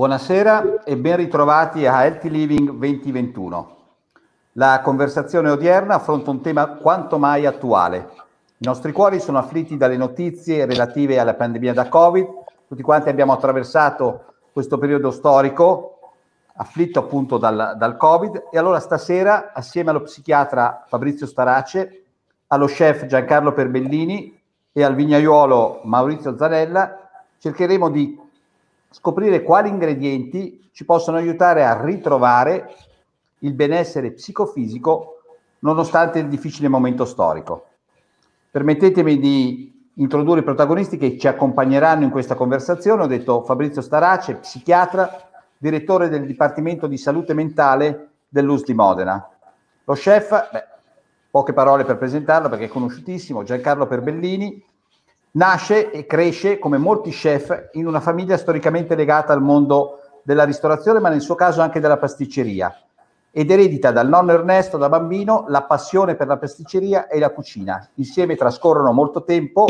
Buonasera e ben ritrovati a Healthy Living 2021. La conversazione odierna affronta un tema quanto mai attuale. I nostri cuori sono afflitti dalle notizie relative alla pandemia da Covid. Tutti quanti abbiamo attraversato questo periodo storico afflitto appunto dal Covid, e allora stasera, assieme allo psichiatra Fabrizio Starace, allo chef Giancarlo Perbellini e al vignaiuolo Maurizio Zanella, cercheremo di scoprire quali ingredienti ci possono aiutare a ritrovare il benessere psicofisico nonostante il difficile momento storico. Permettetemi di introdurre i protagonisti che ci accompagneranno in questa conversazione. Ho detto Fabrizio Starace, psichiatra, direttore del Dipartimento di Salute Mentale dell'USL di Modena. Lo chef, poche parole per presentarlo perché è conosciutissimo, Giancarlo Perbellini, nasce e cresce, come molti chef, in una famiglia storicamente legata al mondo della ristorazione, ma nel suo caso anche della pasticceria, ed eredita dal nonno Ernesto da bambino la passione per la pasticceria e la cucina. Insieme trascorrono molto tempo,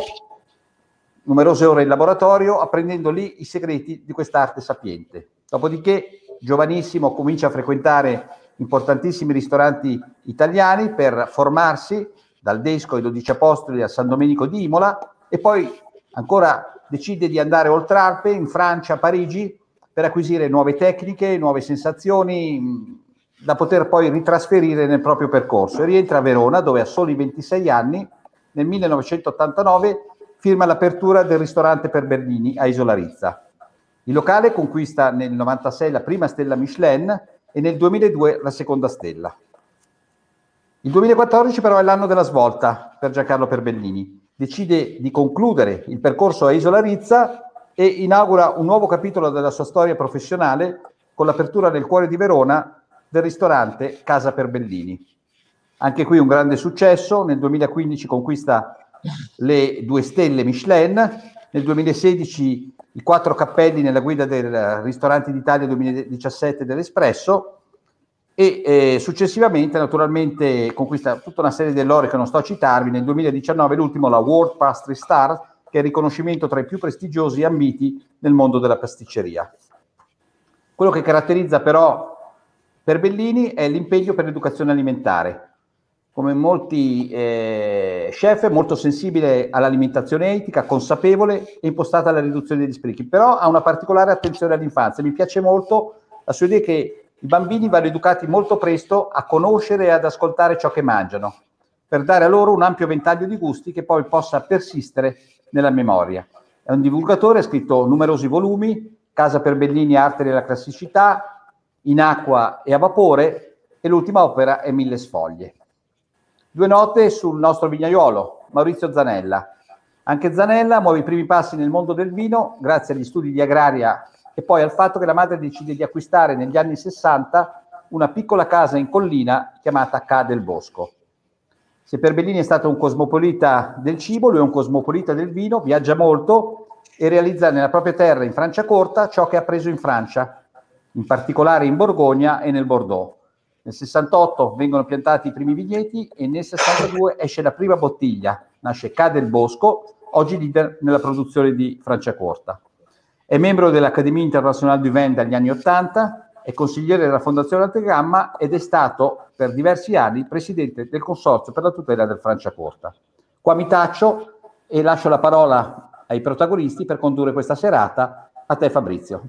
numerose ore in laboratorio, apprendendo lì i segreti di quest'arte sapiente. Dopodiché, giovanissimo, comincia a frequentare importantissimi ristoranti italiani per formarsi, dal Desco ai 12 Apostoli a San Domenico di Imola, e poi ancora decide di andare oltre Alpe, in Francia, a Parigi, per acquisire nuove tecniche, nuove sensazioni, da poter poi ritrasferire nel proprio percorso. E rientra a Verona, dove a soli 26 anni, nel 1989, firma l'apertura del ristorante Perbellini a Isola Rizza. Il locale conquista nel 1996 la prima stella Michelin e nel 2002 la seconda stella. Il 2014 però è l'anno della svolta per Giancarlo Perbellini. Decide di concludere il percorso a Isola Rizza e inaugura un nuovo capitolo della sua storia professionale con l'apertura nel cuore di Verona del ristorante Casa Perbellini. Anche qui un grande successo, nel 2015 conquista le 2 stelle Michelin, nel 2016 i 4 cappelli nella guida del Ristorante d'Italia 2017 dell'Espresso, e successivamente naturalmente conquista tutta una serie di lode che non sto a citarvi. Nel 2019 l'ultimo, la World Pastry Star, che è il riconoscimento tra i più prestigiosi e ambiti nel mondo della pasticceria. Quello che caratterizza però Perbellini è l'impegno per l'educazione alimentare. Come molti chef, è molto sensibile all'alimentazione etica, consapevole e impostata alla riduzione degli sprechi, però ha una particolare attenzione all'infanzia. Mi piace molto la sua idea che i bambini vanno educati molto presto a conoscere e ad ascoltare ciò che mangiano, per dare a loro un ampio ventaglio di gusti che poi possa persistere nella memoria. È un divulgatore, ha scritto numerosi volumi, Casa Perbellini, Arte della Classicità, in acqua e a vapore, e l'ultima opera è Mille Sfoglie. 2 note sul nostro vignaiolo, Maurizio Zanella. Anche Zanella muove i primi passi nel mondo del vino grazie agli studi di agraria e poi al fatto che la madre decide di acquistare negli anni 60 una piccola casa in collina chiamata Ca' del Bosco. Se Perbellini è stato un cosmopolita del cibo, lui è un cosmopolita del vino, viaggia molto e realizza nella propria terra, in Franciacorta, ciò che ha preso in Francia, in particolare in Borgogna e nel Bordeaux. Nel 68 vengono piantati i primi vigneti e nel 62 esce la prima bottiglia, nasce Ca' del Bosco, oggi leader nella produzione di Franciacorta. È membro dell'Accademia Internazionale du Vin dagli anni 80, è consigliere della Fondazione Antegamma ed è stato per diversi anni presidente del Consorzio per la tutela del Franciacorta. Qua mi taccio e lascio la parola ai protagonisti per condurre questa serata. A te, Fabrizio.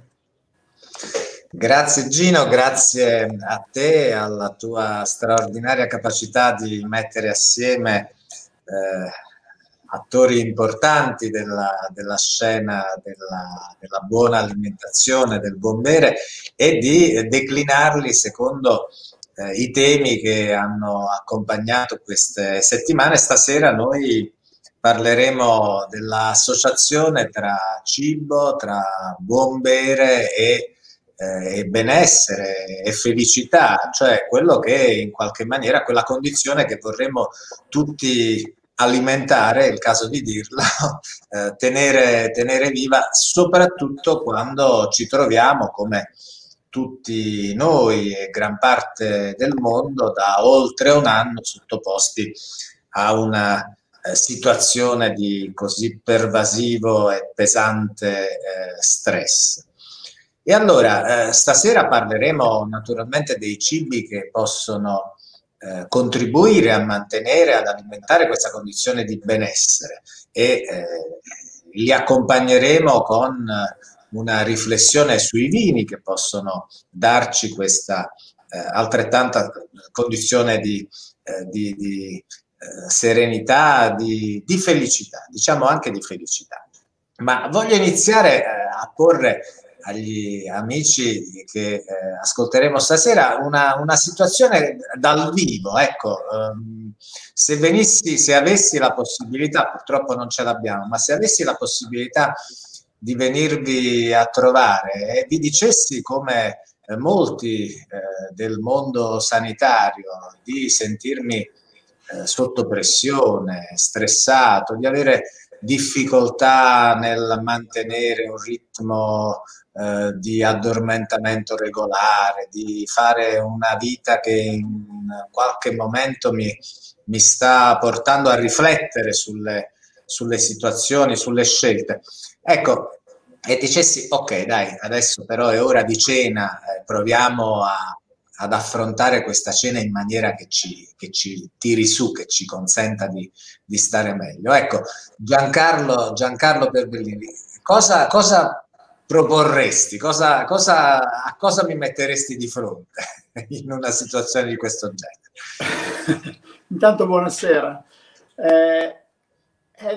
Grazie Gino, grazie a te e alla tua straordinaria capacità di mettere assieme attori importanti della scena della buona alimentazione, del buon bere, e di declinarli secondo i temi che hanno accompagnato queste settimane. Stasera noi parleremo dell'associazione tra cibo, tra buon bere e benessere e felicità, cioè quello che in qualche maniera, quella condizione che vorremmo tutti alimentare, è il caso di dirlo, tenere viva, soprattutto quando ci troviamo, come tutti noi e gran parte del mondo, da oltre un anno sottoposti a una situazione di così pervasivo e pesante stress. E allora stasera parleremo naturalmente dei cibi che possono contribuire a mantenere, ad alimentare questa condizione di benessere, e li accompagneremo con una riflessione sui vini che possono darci questa altrettanta condizione di serenità, di felicità, diciamo anche di felicità. Ma voglio iniziare a porre agli amici che ascolteremo stasera una situazione dal vivo, ecco, se avessi la possibilità, purtroppo non ce l'abbiamo, ma se avessi la possibilità di venirvi a trovare e vi dicessi come molti del mondo sanitario, di sentirmi sotto pressione, stressato, di avere difficoltà nel mantenere un ritmo di addormentamento regolare, di fare una vita che in qualche momento mi sta portando a riflettere sulle situazioni, sulle scelte. Ecco, e dicessi, ok, dai, adesso però è ora di cena, proviamo ad affrontare questa cena in maniera che ci tiri su, che ci consenta di stare meglio. Ecco, Giancarlo Perbellini, cosa proporresti? A cosa mi metteresti di fronte in una situazione di questo genere? Intanto buonasera.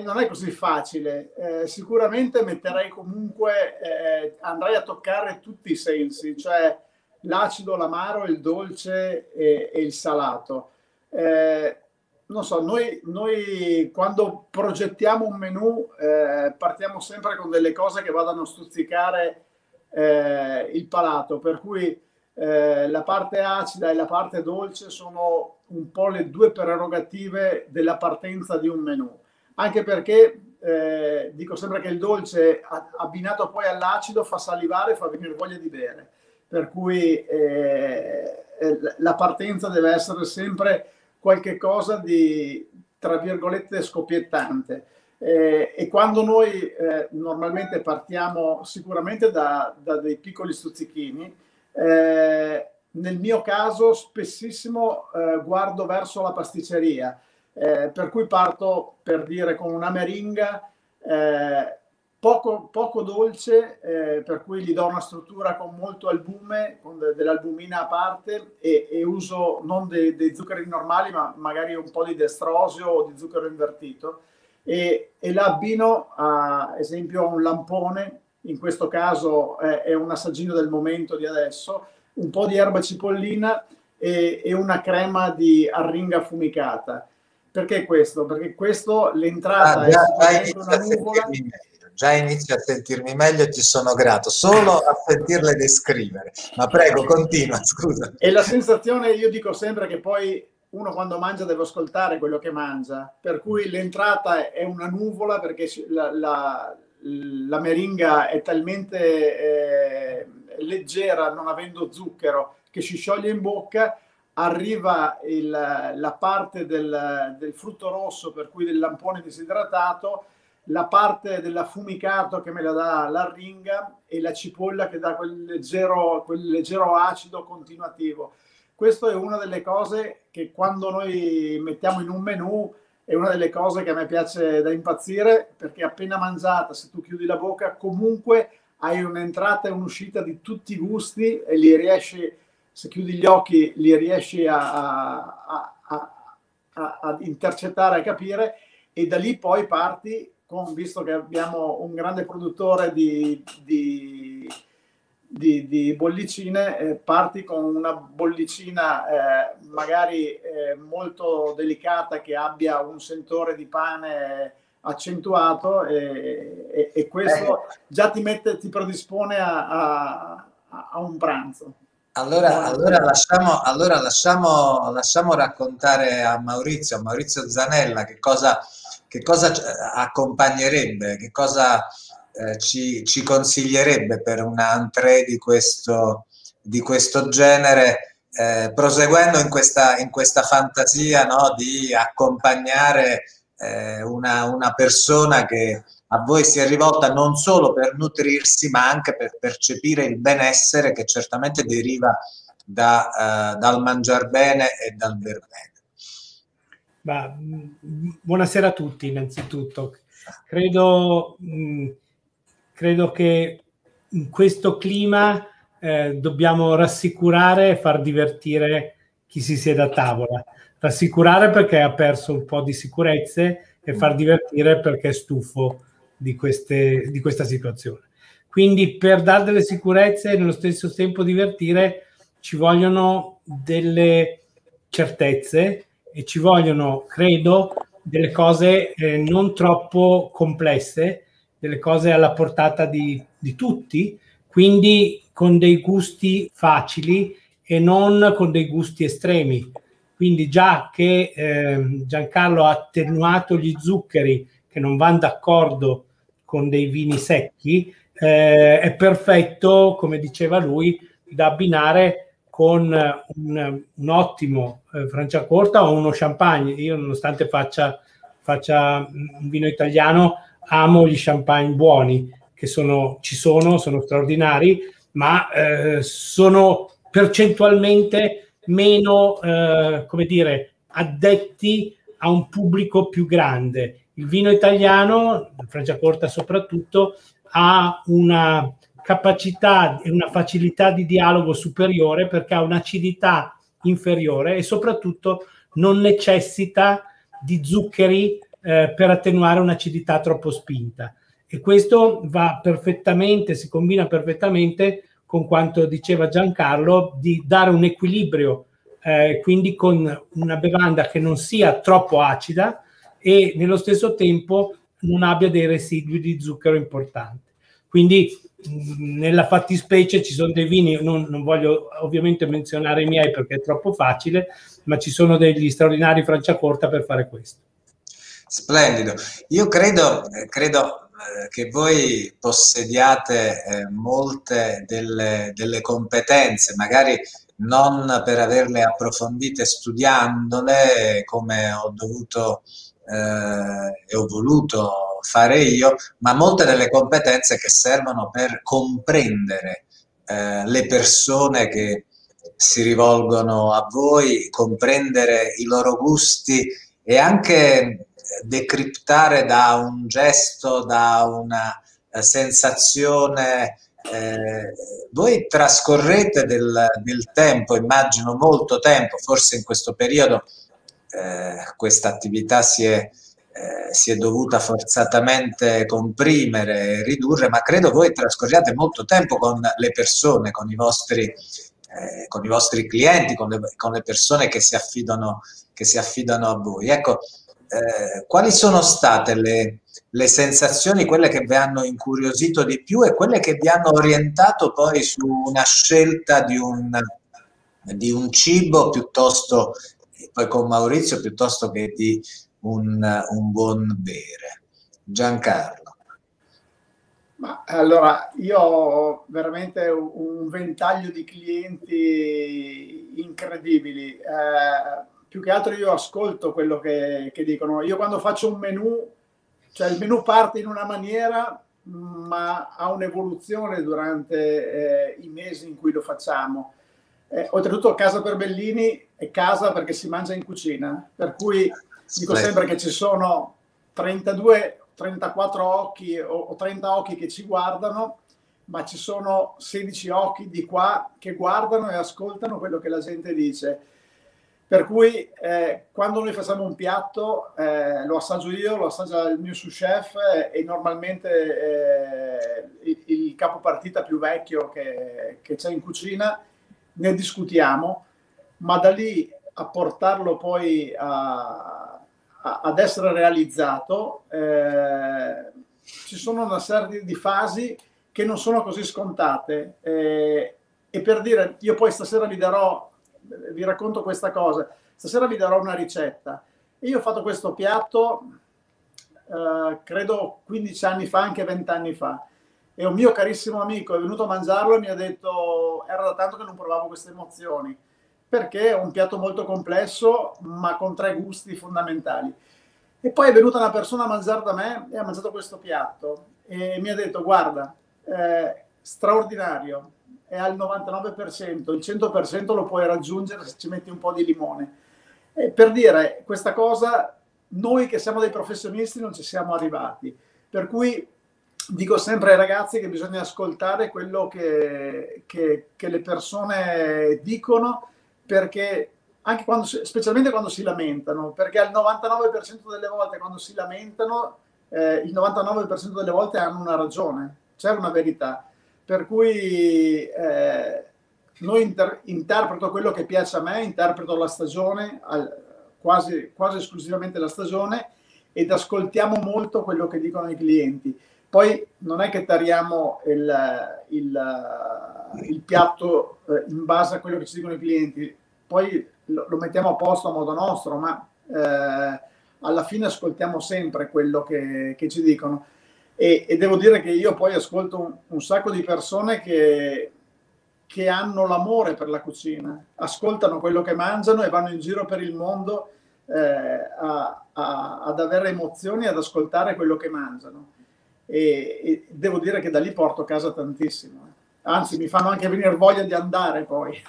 Non è così facile, sicuramente metterei comunque, andrei a toccare tutti i sensi, cioè l'acido, l'amaro, il dolce e il salato. Non so, noi quando progettiamo un menù partiamo sempre con delle cose che vadano a stuzzicare il palato, per cui la parte acida e la parte dolce sono un po' le due prerogative della partenza di un menù. Anche perché dico sempre che il dolce abbinato poi all'acido fa salivare, fa venire voglia di bere, per cui la partenza deve essere sempre qualche cosa di, tra virgolette, scoppiettante, e quando noi normalmente partiamo sicuramente da dei piccoli stuzzichini, nel mio caso spessissimo guardo verso la pasticceria. Per cui parto, per dire, con una meringa poco dolce, per cui gli do una struttura con molto albume, con dell'albumina a parte, e uso non dei zuccheri normali, ma magari un po' di destrosio o di zucchero invertito, e la abbino ad esempio a un lampone, in questo caso è un assaggino del momento di adesso, un po' di erba cipollina e una crema di arringa affumicata. Perché questo? Perché questo, l'entrata è una nuvola. Già inizio a sentirmi meglio e ti sono grato, solo a sentirle descrivere. Ma prego, continua, scusa. E la sensazione, io dico sempre che poi uno quando mangia deve ascoltare quello che mangia, per cui l'entrata è una nuvola, perché la meringa è talmente leggera, non avendo zucchero, che si scioglie in bocca. Arriva la parte del frutto rosso, per cui del lampone disidratato, la parte dell'affumicato che me la dà l'arringa, e la cipolla che dà quel leggero acido continuativo. Questa è una delle cose che quando noi mettiamo in un menù è una delle cose che a me piace da impazzire, perché appena mangiata, se tu chiudi la bocca, comunque hai un'entrata e un'uscita di tutti i gusti, e li riesci, se chiudi gli occhi, li riesci a intercettare, a capire, e da lì poi parti con, visto che abbiamo un grande produttore di bollicine, parti con una bollicina magari molto delicata, che abbia un sentore di pane accentuato, e questo già ti predispone a un pranzo. Allora lasciamo raccontare a Maurizio Zanella che cosa accompagnerebbe, che cosa ci consiglierebbe per un'entrée di questo genere, proseguendo in questa fantasia, no, di accompagnare una persona che a voi si è rivolta non solo per nutrirsi, ma anche per percepire il benessere che certamente deriva dal mangiar bene e dal ver bene. Buonasera a tutti innanzitutto. Credo che in questo clima dobbiamo rassicurare e far divertire chi si siede a tavola. Rassicurare perché ha perso un po' di sicurezze e far divertire perché è stufo di questa situazione. Quindi per dare delle sicurezze e nello stesso tempo divertire ci vogliono delle certezze e ci vogliono, credo, delle cose non troppo complesse, delle cose alla portata di tutti, quindi con dei gusti facili e non con dei gusti estremi. Quindi già che Giancarlo ha attenuato gli zuccheri che non vanno d'accordo con dei vini secchi, è perfetto, come diceva lui, da abbinare con un ottimo Franciacorta o uno champagne. Io, nonostante faccia un vino italiano, amo gli champagne buoni, che sono straordinari, ma sono percentualmente meno, come dire, addetti a un pubblico più grande. Il vino italiano, il Franciacorta soprattutto, ha una capacità e una facilità di dialogo superiore perché ha un'acidità inferiore e soprattutto non necessita di zuccheri per attenuare un'acidità troppo spinta. E questo va perfettamente, si combina perfettamente con quanto diceva Giancarlo, di dare un equilibrio, quindi con una bevanda che non sia troppo acida e nello stesso tempo non abbia dei residui di zucchero importanti. Quindi nella fattispecie ci sono dei vini, non voglio ovviamente menzionare i miei perché è troppo facile, ma ci sono degli straordinari Franciacorta per fare questo. Splendido. Io credo che voi possediate molte delle competenze, magari non per averle approfondite studiandole come ho dovuto e ho voluto fare io, ma molte delle competenze che servono per comprendere le persone che si rivolgono a voi, comprendere i loro gusti e anche decriptare da un gesto, da una sensazione. Voi trascorrete del tempo, immagino molto tempo, forse in questo periodo questa attività si è dovuta forzatamente comprimere, ridurre, ma credo voi trascorriate molto tempo con le persone, con i vostri clienti, con le persone che si affidano a voi. Ecco, quali sono state le sensazioni, quelle che vi hanno incuriosito di più e quelle che vi hanno orientato poi su una scelta di un cibo piuttosto, poi con Maurizio, piuttosto che di un buon bere? Giancarlo. Ma allora, io ho veramente un ventaglio di clienti incredibili. Più che altro io ascolto quello che dicono. Io quando faccio un menù, cioè il menù parte in una maniera, ma ha un'evoluzione durante i mesi in cui lo facciamo. Oltretutto Casa Perbellini è casa perché si mangia in cucina, per cui dico sempre che ci sono 32, 34 occhi o 30 occhi che ci guardano, ma ci sono 16 occhi di qua che guardano e ascoltano quello che la gente dice. Per cui quando noi facciamo un piatto lo assaggio io, lo assaggia il mio sous chef e normalmente il capopartita più vecchio che c'è in cucina, ne discutiamo, ma da lì a portarlo poi ad essere realizzato ci sono una serie di fasi che non sono così scontate. E per dire, io poi stasera vi racconto questa cosa, stasera vi darò una ricetta. Io ho fatto questo piatto credo 15 anni fa, anche 20 anni fa, e un mio carissimo amico è venuto a mangiarlo e mi ha detto: era da tanto che non provavo queste emozioni, perché è un piatto molto complesso ma con tre gusti fondamentali. E poi è venuta una persona a mangiare da me e ha mangiato questo piatto e mi ha detto: guarda, straordinario, è al 99%, il 100% lo puoi raggiungere se ci metti un po' di limone. E per dire questa cosa, noi che siamo dei professionisti non ci siamo arrivati, per cui dico sempre ai ragazzi che bisogna ascoltare quello che le persone dicono, perché anche quando, specialmente quando si lamentano, perché al 99% delle volte quando si lamentano, il 99% delle volte hanno una ragione, c'è una verità. Per cui noi interpreto quello che piace a me, interpreto la stagione, quasi esclusivamente la stagione, ed ascoltiamo molto quello che dicono i clienti. Poi non è che tariamo il piatto in base a quello che ci dicono i clienti, poi lo mettiamo a posto a modo nostro, ma alla fine ascoltiamo sempre quello che ci dicono. E devo dire che io poi ascolto un sacco di persone che hanno l'amore per la cucina, ascoltano quello che mangiano e vanno in giro per il mondo ad avere emozioni, ad ascoltare quello che mangiano. E devo dire che da lì porto a casa tantissimo, anzi mi fanno anche venire voglia di andare poi.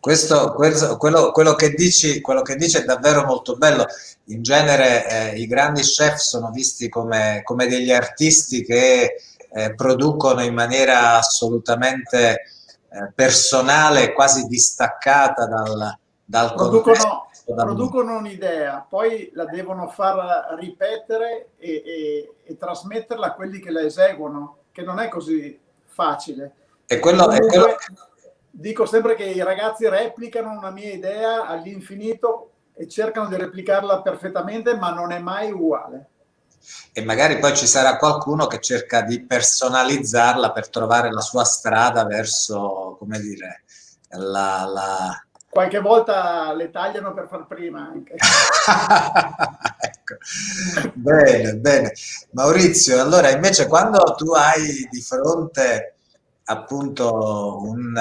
Quello che dici è davvero molto bello. In genere i grandi chef sono visti come degli artisti che producono in maniera assolutamente personale, quasi distaccata dal contesto. Producono un'idea, poi la devono far ripetere e trasmetterla a quelli che la eseguono, che non è così facile. E quello dico sempre che i ragazzi replicano una mia idea all'infinito e cercano di replicarla perfettamente, ma non è mai uguale. E magari poi ci sarà qualcuno che cerca di personalizzarla per trovare la sua strada verso, come dire, Qualche volta le tagliano per far prima anche. Ecco. Bene. Maurizio, allora invece quando tu hai di fronte appunto un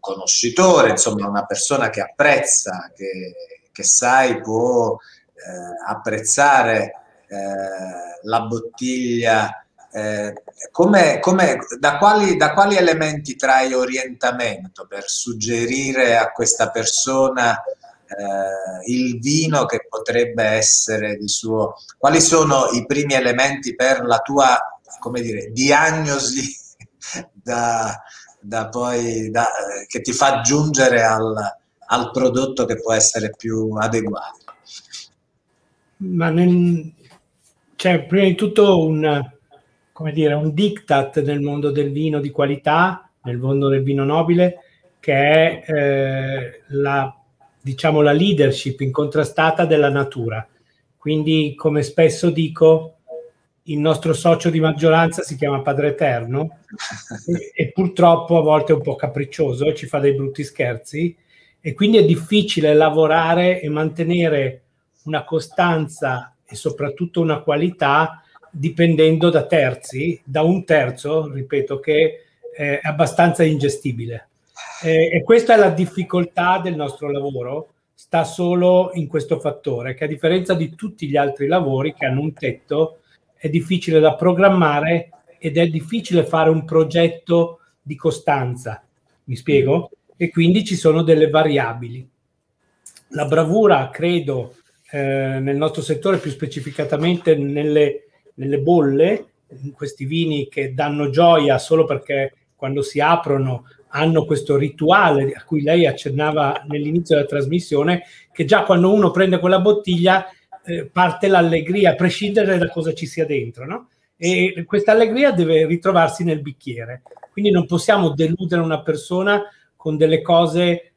conoscitore, insomma una persona che apprezza, che sai può apprezzare la bottiglia, da quali elementi trai orientamento per suggerire a questa persona il vino che potrebbe essere di suo? Quali sono i primi elementi per la tua, come dire, diagnosi che ti fa giungere al prodotto che può essere più adeguato? Ma c'è prima di tutto un diktat nel mondo del vino di qualità, nel mondo del vino nobile, che è la leadership incontrastata della natura. Quindi, come spesso dico, il nostro socio di maggioranza si chiama Padre Eterno e purtroppo a volte è un po' capriccioso, ci fa dei brutti scherzi, e quindi è difficile lavorare e mantenere una costanza e soprattutto una qualità dipendendo da terzi, da un terzo, ripeto, che è abbastanza ingestibile. E questa è la difficoltà del nostro lavoro, sta solo in questo fattore, che a differenza di tutti gli altri lavori che hanno un tetto, è difficile da programmare ed è difficile fare un progetto di costanza, mi spiego? E quindi ci sono delle variabili. La bravura, credo, nel nostro settore, più specificatamente nelle bolle, in questi vini che danno gioia solo perché quando si aprono hanno questo rituale a cui lei accennava nell'inizio della trasmissione, che già quando uno prende quella bottiglia parte l'allegria, a prescindere da cosa ci sia dentro, no? E questa allegria deve ritrovarsi nel bicchiere, quindi non possiamo deludere una persona con delle cose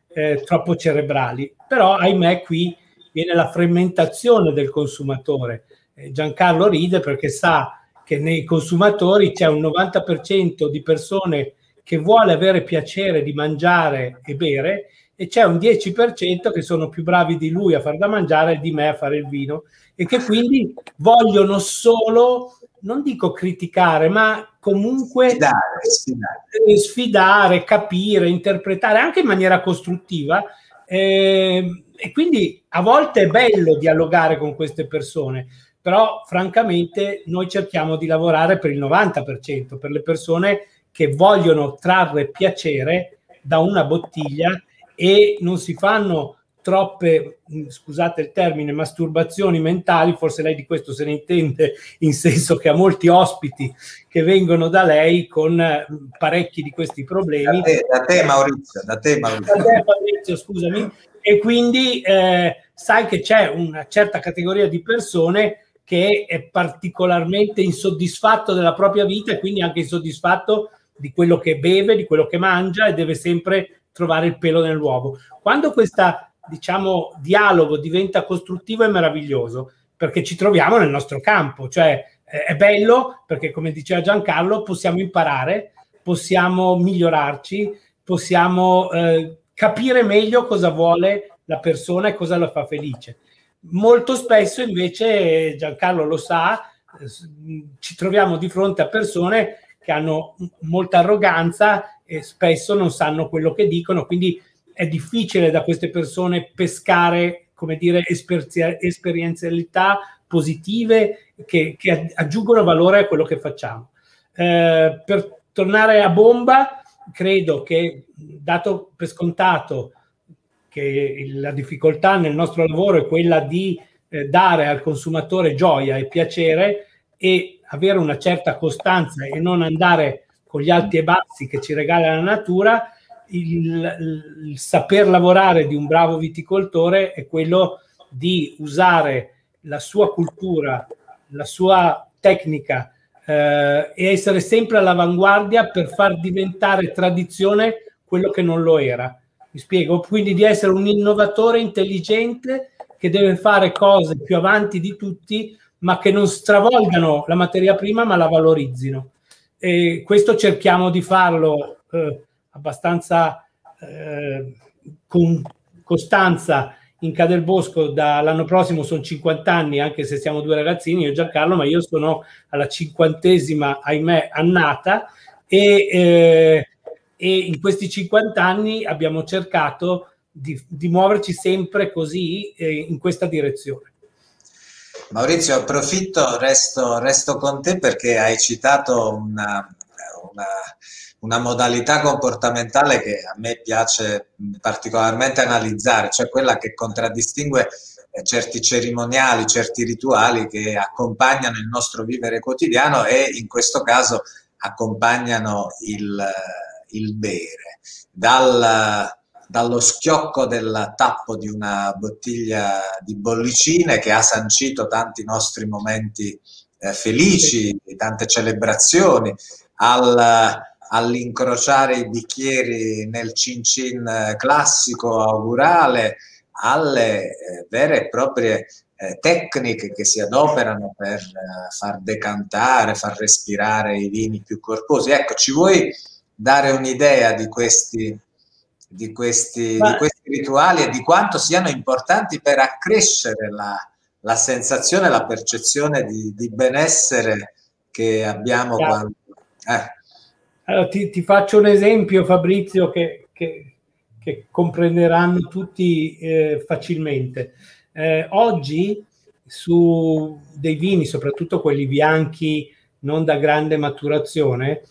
troppo cerebrali, però ahimè qui viene la fermentazione del consumatore. Giancarlo ride perché sa che nei consumatori c'è un 90% di persone che vuole avere piacere di mangiare e bere, e c'è un 10% che sono più bravi di lui a far da mangiare e di me a fare il vino, e che quindi vogliono solo, non dico criticare, ma comunque sfidare, capire, interpretare anche in maniera costruttiva E quindi a volte è bello dialogare con queste persone, però francamente noi cerchiamo di lavorare per il 90%, per le persone che vogliono trarre piacere da una bottiglia e non si fanno troppe, scusate il termine, masturbazioni mentali. Forse lei di questo se ne intende, in senso che ha molti ospiti che vengono da lei con parecchi di questi problemi. Da te Maurizio, scusami. E quindi sai che c'è una certa categoria di persone che è particolarmente insoddisfatto della propria vita e quindi anche insoddisfatto di quello che beve, di quello che mangia, e deve sempre trovare il pelo nell'uovo. Quando questa, diciamo, dialogo diventa costruttivo, è meraviglioso, perché ci troviamo nel nostro campo, cioè è bello perché, come diceva Giancarlo, possiamo imparare, possiamo migliorarci, possiamo capire meglio cosa vuole la persona e cosa la fa felice. Molto spesso invece, Giancarlo lo sa, ci troviamo di fronte a persone che hanno molta arroganza e spesso non sanno quello che dicono, quindi è difficile da queste persone pescare, come dire, esperienzialità positive che aggiungono valore a quello che facciamo. Per tornare a bomba, credo che, dato per scontato che la difficoltà nel nostro lavoro è quella di dare al consumatore gioia e piacere e avere una certa costanza e non andare con gli alti e bassi che ci regala la natura, il saper lavorare di un bravo viticoltore è quello di usare la sua cultura, la sua tecnica e essere sempre all'avanguardia per far diventare tradizione quello che non lo era. Mi spiego? Quindi di essere un innovatore intelligente che deve fare cose più avanti di tutti, ma che non stravolgano la materia prima, ma la valorizzino. E questo cerchiamo di farlo abbastanza con costanza in Ca' del Bosco. Dall'anno prossimo sono 50 anni, anche se siamo due ragazzini, io e Giancarlo, ma io sono alla 50ª, ahimè, annata, e in questi 50 anni abbiamo cercato di muoverci sempre così, in questa direzione. Maurizio, approfitto, resto con te, perché hai citato una modalità comportamentale che a me piace particolarmente analizzare, cioè quella che contraddistingue certi cerimoniali, certi rituali che accompagnano il nostro vivere quotidiano e in questo caso accompagnano il bere. Dallo schiocco del tappo di una bottiglia di bollicine, che ha sancito tanti nostri momenti felici, tante celebrazioni, all'incrociare i bicchieri nel cin-cin classico augurale, alle vere e proprie tecniche che si adoperano per far decantare, far respirare i vini più corposi. Ecco, ci vuoi dare un'idea di questi rituali e di quanto siano importanti per accrescere la sensazione, la percezione di benessere che abbiamo quando... Allora, ti faccio un esempio, Fabrizio, che comprenderanno tutti facilmente. Oggi su dei vini, soprattutto quelli bianchi non da grande maturazione,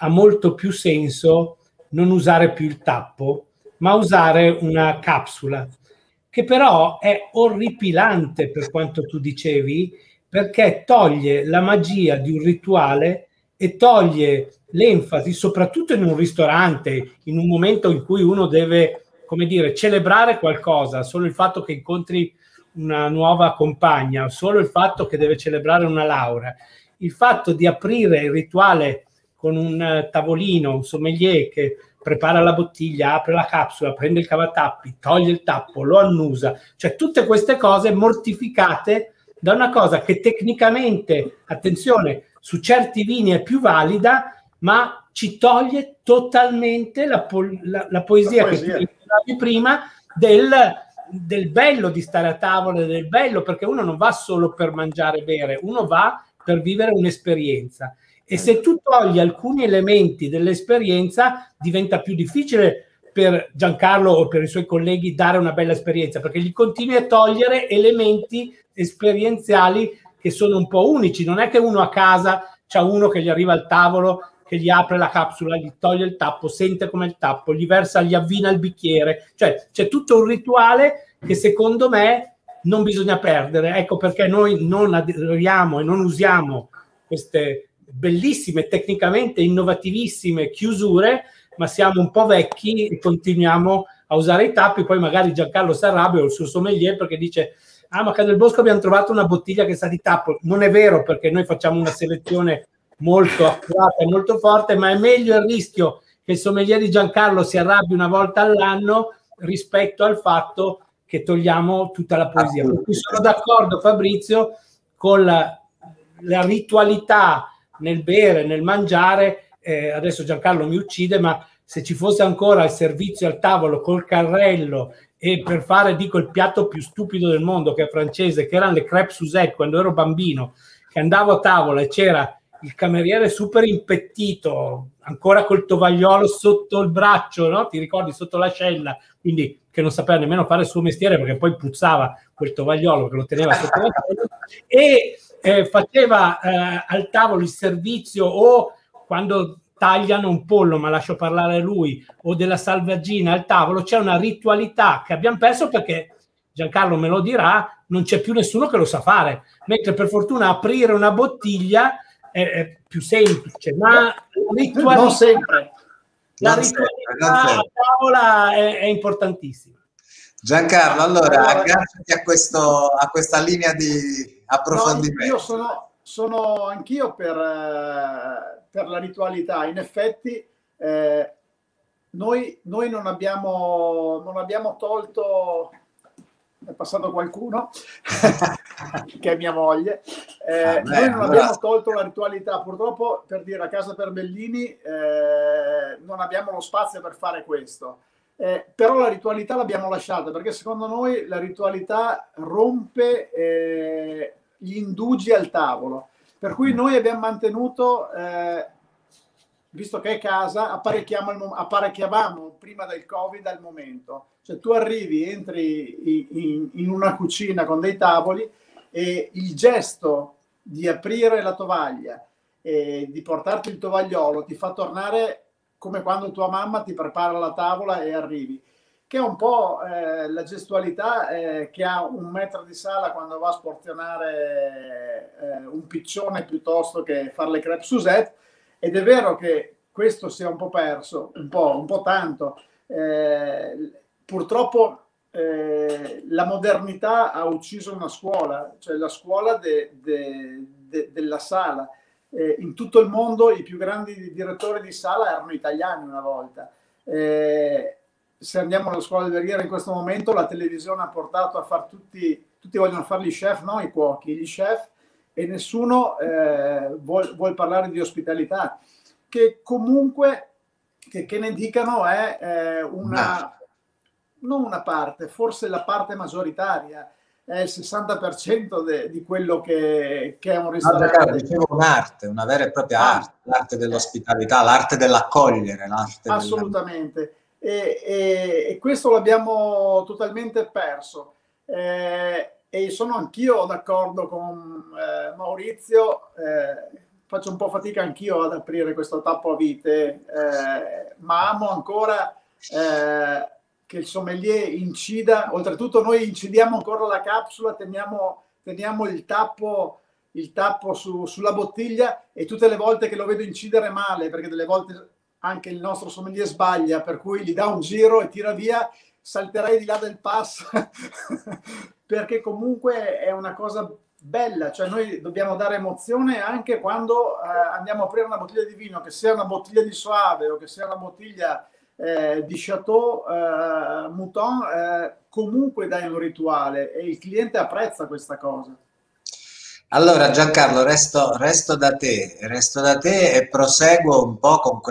ha molto più senso non usare più il tappo, ma usare una capsula, che però è orripilante, per quanto tu dicevi, perché toglie la magia di un rituale e toglie l'enfasi, soprattutto in un ristorante, in un momento in cui uno deve, come dire, celebrare qualcosa. Solo il fatto che incontri una nuova compagna, solo il fatto che deve celebrare una laurea, il fatto di aprire il rituale con un tavolino, un sommelier che prepara la bottiglia, apre la capsula, prende il cavatappi, toglie il tappo, lo annusa, cioè tutte queste cose mortificate da una cosa che tecnicamente, attenzione, su certi vini è più valida, ma ci toglie totalmente la poesia che citavi prima, del bello di stare a tavola, del bello, perché uno non va solo per mangiare e bere, uno va per vivere un'esperienza. E se tu togli alcuni elementi dell'esperienza, diventa più difficile per Giancarlo o per i suoi colleghi dare una bella esperienza, perché gli continui a togliere elementi esperienziali che sono un po' unici. Non è che uno a casa c'ha uno che gli arriva al tavolo, che gli apre la capsula, gli toglie il tappo, sente come il tappo, gli versa, gli avvina il bicchiere, cioè c'è tutto un rituale che secondo me non bisogna perdere. Ecco perché noi non aderiamo e non usiamo queste bellissime, tecnicamente innovativissime chiusure, ma siamo un po' vecchi e continuiamo a usare i tappi. Poi magari Giancarlo Sarrabia o il suo sommelier, perché dice: ah, ma a Ca' del Bosco abbiamo trovato una bottiglia che sa di tappo. Non è vero, perché noi facciamo una selezione molto accurata e molto forte, ma è meglio il rischio che il sommelier di Giancarlo si arrabbi una volta all'anno rispetto al fatto che togliamo tutta la poesia. Per cui sono d'accordo, Fabrizio, con la ritualità nel bere, nel mangiare. Adesso Giancarlo mi uccide, ma se ci fosse ancora il servizio al tavolo col carrello, e per fare, dico, il piatto più stupido del mondo, che è francese, che erano le crêpes Suzette, quando ero bambino, che andavo a tavola e c'era il cameriere super impettito, ancora col tovagliolo sotto il braccio, no? Ti ricordi, sotto l'ascella, quindi che non sapeva nemmeno fare il suo mestiere, perché poi puzzava quel tovagliolo che lo teneva sotto l'ascella, e faceva al tavolo il servizio, o quando tagliano un pollo, ma lascio parlare lui, o della salvaggina al tavolo. C'è una ritualità che abbiamo perso, perché Giancarlo me lo dirà, non c'è più nessuno che lo sa fare, mentre per fortuna aprire una bottiglia è più semplice, ma non sempre. La ritualità a tavola è importantissima. Giancarlo, allora agganciati a questa linea di approfondimento. No, io sono anch'io per la ritualità. In effetti noi non abbiamo tolto, è passato qualcuno che è mia moglie, noi non abbiamo tolto la ritualità, purtroppo. Per dire, a Casa Perbellini non abbiamo lo spazio per fare questo, però la ritualità l'abbiamo lasciata, perché secondo noi la ritualità rompe gli indugi al tavolo. Per cui noi abbiamo mantenuto, visto che è casa, apparecchiavamo prima del Covid al momento. Cioè tu arrivi, entri in una cucina con dei tavoli, e il gesto di aprire la tovaglia e di portarti il tovagliolo ti fa tornare come quando tua mamma ti prepara la tavola e arrivi. Che è un po' la gestualità che ha un maître di sala quando va a sporzionare un piccione piuttosto che fare le crêpes Suzette. Ed è vero che questo si è un po' perso, un po' tanto. Purtroppo la modernità ha ucciso una scuola, cioè la scuola della sala. In tutto il mondo i più grandi direttori di sala erano italiani una volta. Se andiamo alla scuola di Verghiera in questo momento, la televisione ha portato a far tutti vogliono fare gli chef, no? I cuochi, gli chef, e nessuno vuol parlare di ospitalità, che comunque, che ne dicano, è non una parte, forse la parte maggioritaria, è il 60% di quello che è un ristorante. Dicevo, un'arte, una vera e propria arte, l'arte dell'ospitalità, l'arte dell'accogliere, l'arte. Assolutamente. E questo l'abbiamo totalmente perso, e sono anch'io d'accordo con Maurizio. Faccio un po' fatica anch'io ad aprire questo tappo a vite, ma amo ancora che il sommelier incida. Oltretutto noi incidiamo ancora la capsula, teniamo il tappo sulla bottiglia, e tutte le volte che lo vedo incidere male, perché delle volte anche il nostro sommelier sbaglia, per cui gli dà un giro e tira via, salterei di là del pass perché comunque è una cosa bella, cioè noi dobbiamo dare emozione anche quando andiamo a aprire una bottiglia di vino, che sia una bottiglia di Soave o che sia una bottiglia di Chateau Mouton, comunque dai un rituale, e il cliente apprezza questa cosa. Allora Giancarlo, resto da te e proseguo un po' con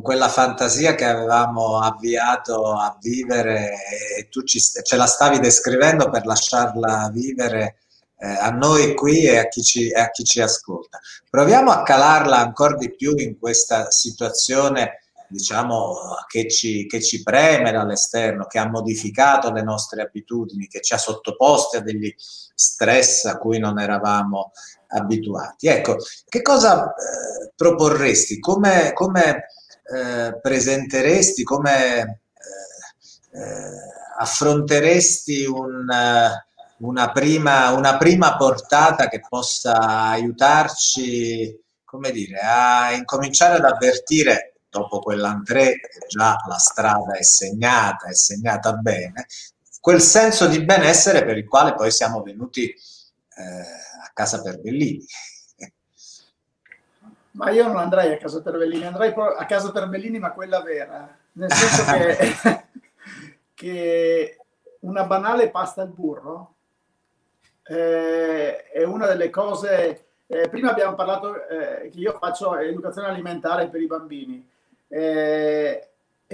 quella fantasia che avevamo avviato a vivere, e tu ce la stavi descrivendo per lasciarla vivere a noi qui e a chi ci ascolta. Proviamo a calarla ancora di più in questa situazione diciamo, che ci preme dall'esterno, che ha modificato le nostre abitudini, che ci ha sottoposti a degli stress a cui non eravamo abituati. Ecco, che cosa proporresti? Come presenteresti, come affronteresti una prima portata che possa aiutarci, come dire, a incominciare ad avvertire, dopo quell'antrè, già la strada è segnata bene, quel senso di benessere per il quale poi siamo venuti a Casa Perbellini? Ma io non andrei a Casa Perbellini, andrei a Casa Perbellini ma quella vera, nel senso che, che una banale pasta al burro è una delle cose... prima abbiamo parlato che io faccio educazione alimentare per i bambini e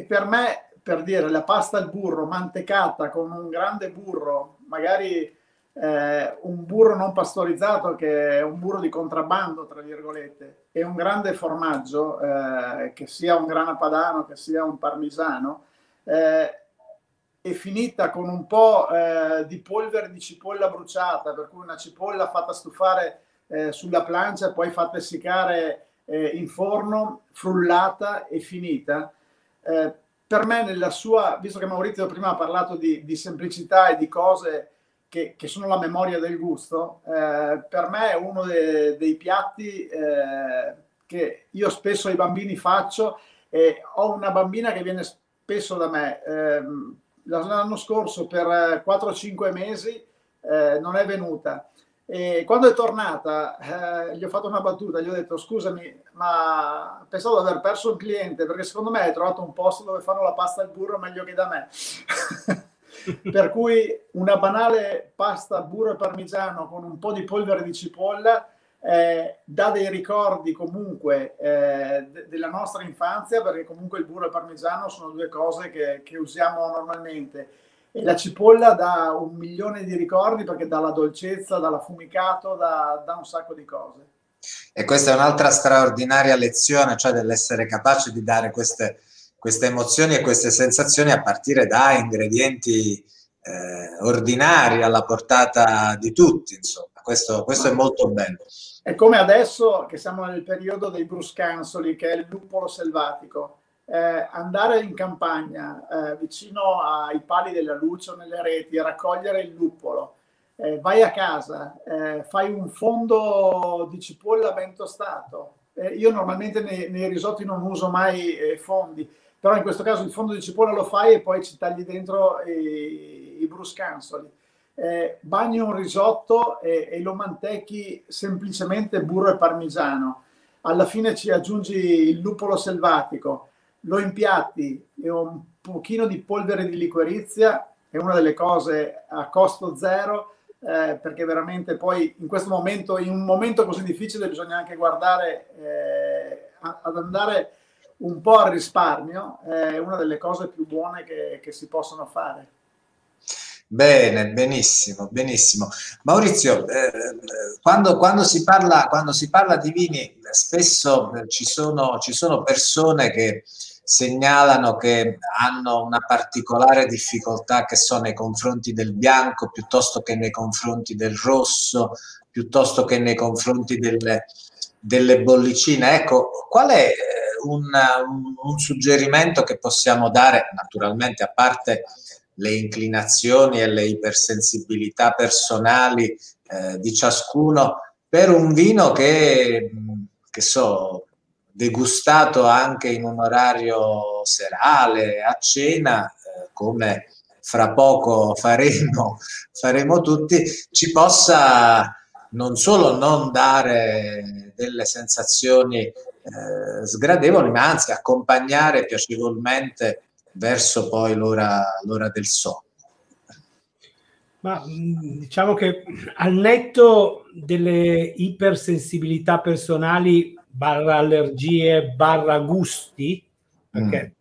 per me, per dire, la pasta al burro mantecata con un grande burro, magari un burro non pastorizzato che è un burro di contrabbando, tra virgolette, e un grande formaggio, che sia un grana padano, che sia un parmigiano, e finita con un po' di polvere di cipolla bruciata, per cui una cipolla fatta stufare sulla plancia, poi fatta essiccare in forno, frullata e finita. Per me, nella sua, visto che Maurizio prima ha parlato di semplicità e di cose che sono la memoria del gusto, per me è uno dei piatti che io spesso ai bambini faccio, e ho una bambina che viene spesso da me. L'anno scorso per 4-5 mesi non è venuta. E quando è tornata gli ho fatto una battuta, gli ho detto: scusami, ma pensavo di aver perso un cliente, perché secondo me hai trovato un posto dove fanno la pasta al burro meglio che da me. Per cui una banale pasta burro e parmigiano con un po' di polvere di cipolla dà dei ricordi comunque della nostra infanzia, perché comunque il burro e il parmigiano sono due cose che usiamo normalmente. E la cipolla dà 1 milione di ricordi, perché dà la dolcezza, dà l'affumicato, dà un sacco di cose. E questa è un'altra straordinaria lezione, cioè dell'essere capace di dare queste emozioni e queste sensazioni a partire da ingredienti ordinari, alla portata di tutti, insomma. Questo è molto bello. È come adesso che siamo nel periodo dei bruscansoli, che è il luppolo selvatico. Andare in campagna vicino ai pali della luce o nelle reti a raccogliere il luppolo, vai a casa, fai un fondo di cipolla ben tostato. Io normalmente nei risotti non uso mai fondi, però in questo caso il fondo di cipolla lo fai e poi ci tagli dentro i bruscansoli. Bagni un risotto e lo mantechi semplicemente burro e parmigiano. Alla fine ci aggiungi il luppolo selvatico, lo impiatti e un pochino di polvere di liquirizia. È una delle cose a costo zero, perché veramente poi in questo momento, in un momento così difficile, bisogna anche guardare ad andare un po' al risparmio. È una delle cose più buone che si possono fare. Bene, benissimo, benissimo. Maurizio, quando si parla di vini, spesso ci sono persone che segnalano che hanno una particolare difficoltà, che so, nei confronti del bianco, piuttosto che nei confronti del rosso, piuttosto che nei confronti delle bollicine. Ecco, qual è un suggerimento che possiamo dare, naturalmente a parte le inclinazioni e le ipersensibilità personali di ciascuno, per un vino che so, degustato anche in un orario serale, a cena, come fra poco faremo tutti, ci possa non solo non dare delle sensazioni sgradevoli, ma anzi accompagnare piacevolmente verso poi l'ora del sonno. Ma diciamo che, al netto delle ipersensibilità personali / allergie / gusti, perché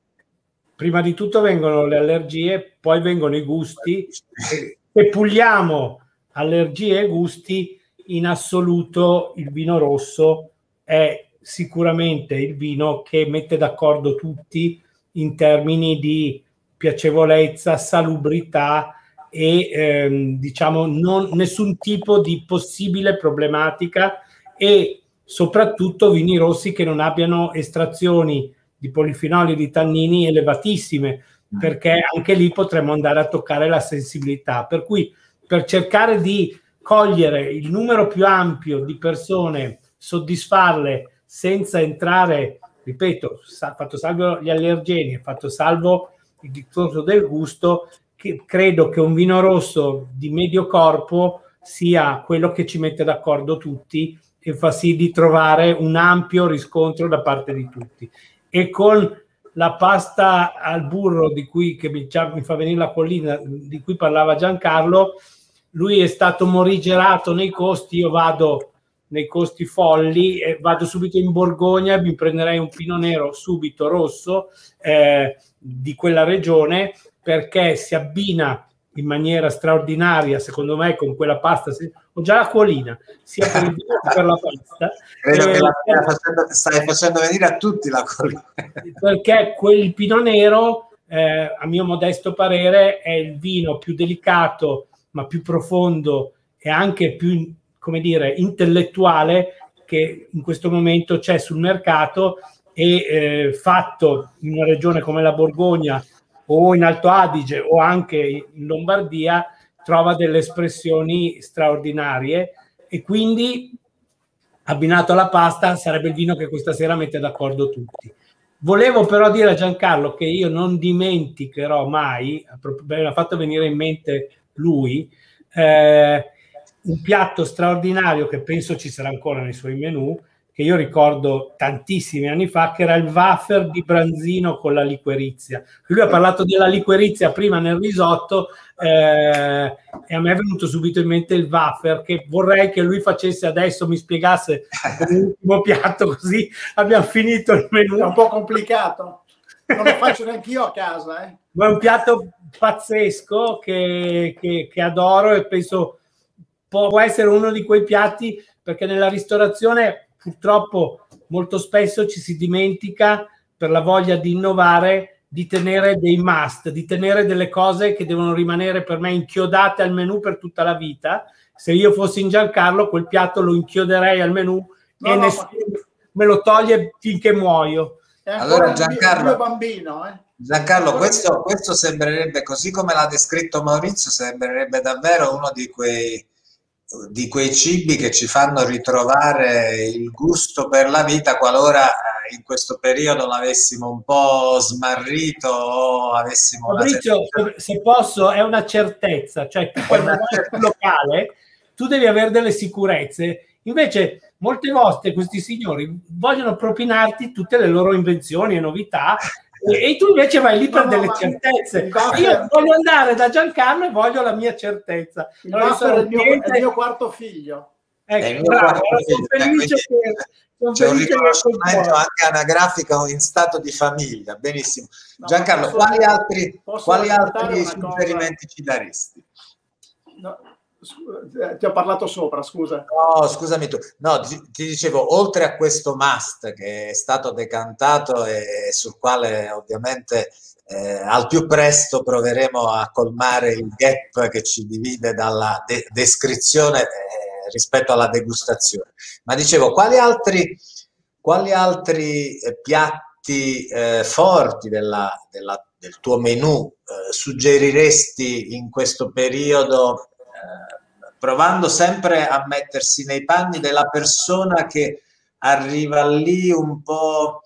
prima di tutto vengono le allergie, poi vengono i gusti, se puliamo allergie e gusti, in assoluto il vino rosso è sicuramente il vino che mette d'accordo tutti in termini di piacevolezza, salubrità e diciamo nessun tipo di possibile problematica, e soprattutto vini rossi che non abbiano estrazioni di polifenoli e di tannini elevatissime, perché anche lì potremmo andare a toccare la sensibilità. Per cui, per cercare di cogliere il numero più ampio di persone, soddisfarle senza entrare, ripeto, fatto salvo gli allergeni, fatto salvo il discorso del gusto, che credo che un vino rosso di medio corpo sia quello che ci mette d'accordo tutti e fa sì di trovare un ampio riscontro da parte di tutti. E con la pasta al burro di cui, che mi fa venire la collina, di cui parlava Giancarlo, lui è stato morigerato nei costi, io vado nei costi folli, vado subito in Borgogna e mi prenderei un pino nero subito rosso di quella regione, perché si abbina in maniera straordinaria, secondo me, con quella pasta. Ho già la colina, sia per il vino che per la pasta. Credo che stai facendo venire a tutti la colina. Perché quel pino nero, a mio modesto parere, è il vino più delicato, ma più profondo e anche più, come dire, intellettuale che in questo momento c'è sul mercato, e fatto in una regione come la Borgogna o in Alto Adige o anche in Lombardia trova delle espressioni straordinarie, e quindi abbinato alla pasta sarebbe il vino che questa sera mette d'accordo tutti. Volevo però dire a Giancarlo che io non dimenticherò mai, me l'ha fatto venire in mente lui, un piatto straordinario che penso ci sarà ancora nei suoi menù, che io ricordo tantissimi anni fa, che era il wafer di branzino con la liquorizia. Lui ha parlato della liquorizia prima nel risotto, e a me è venuto subito in mente il wafer, che vorrei che lui facesse adesso, mi spiegasse l'ultimo piatto, così abbiamo finito il menù. È un po' complicato, non lo faccio neanche io a casa. Ma è un piatto pazzesco che adoro, e penso può essere uno di quei piatti, perché nella ristorazione purtroppo molto spesso ci si dimentica, per la voglia di innovare, di tenere dei must, di tenere delle cose che devono rimanere per me inchiodate al menù per tutta la vita. Se io fossi in Giancarlo, quel piatto lo inchioderei al menù, e nessuno me lo toglie finché muoio. Allora, Giancarlo, bambino, Giancarlo, questo sembrerebbe, così come l'ha descritto Maurizio, sembrerebbe davvero uno di quei cibi che ci fanno ritrovare il gusto per la vita, qualora in questo periodo l'avessimo un po' smarrito o avessimo... Fabrizio, se posso, è una certezza, cioè tu quando vai in un locale tu devi avere delle sicurezze, invece molte volte questi signori vogliono propinarti tutte le loro invenzioni e novità, e tu invece vai lì per delle certezze. Io voglio andare da Giancarlo e voglio la mia certezza. Allora, è il mio quarto figlio. Ecco, sono felice che... C'è un riconoscimento anche anagrafico in stato di famiglia. Benissimo. No, Giancarlo, quali altri suggerimenti ci daresti? No, ti ho parlato sopra, scusa. No, scusami tu. No, ti dicevo, oltre a questo must che è stato decantato e sul quale ovviamente al più presto proveremo a colmare il gap che ci divide dalla descrizione rispetto alla degustazione. Ma dicevo, quali altri piatti forti del tuo menù suggeriresti in questo periodo, provando sempre a mettersi nei panni della persona che arriva lì un po'